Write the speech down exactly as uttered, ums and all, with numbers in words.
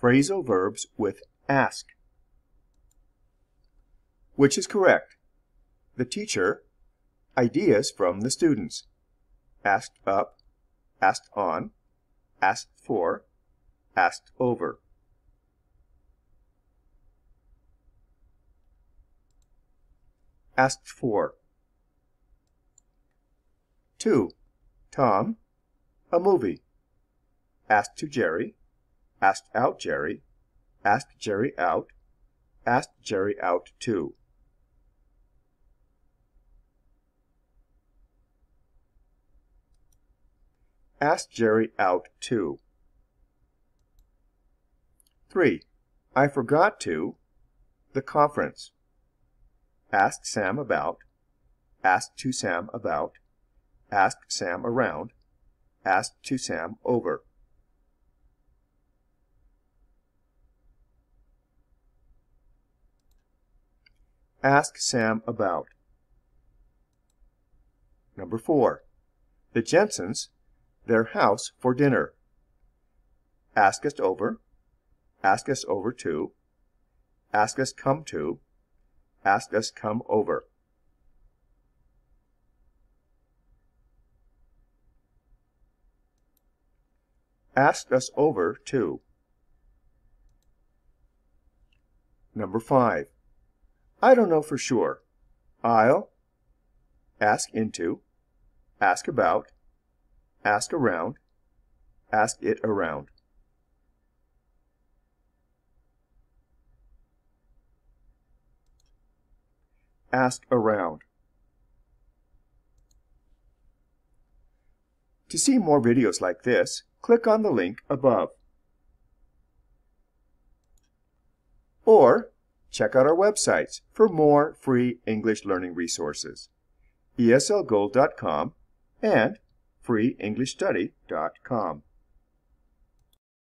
phrasal verbs with ask. Which is correct? The teacher, ideas from the students, asked up, asked on, asked for, asked over. Asked for. two. Tom, a movie. Asked to Jerry, asked out Jerry, asked Jerry out, asked Jerry out to. Asked Jerry out to. three. I forgot to, the conference. Asked Sam about, asked to Sam about, asked Sam around, asked to Sam over. Ask Sam about. Number four. The Jensens, their house for dinner. Ask us over, ask us over to, ask us come to, ask us come over. Ask us over to. Number five. I don't know for sure. I'll, ask into, ask about, ask around, ask it around. Ask around. To see more videos like this, click on the link above. Or check out our websites for more free English learning resources, E S L gold dot com and free english study dot com.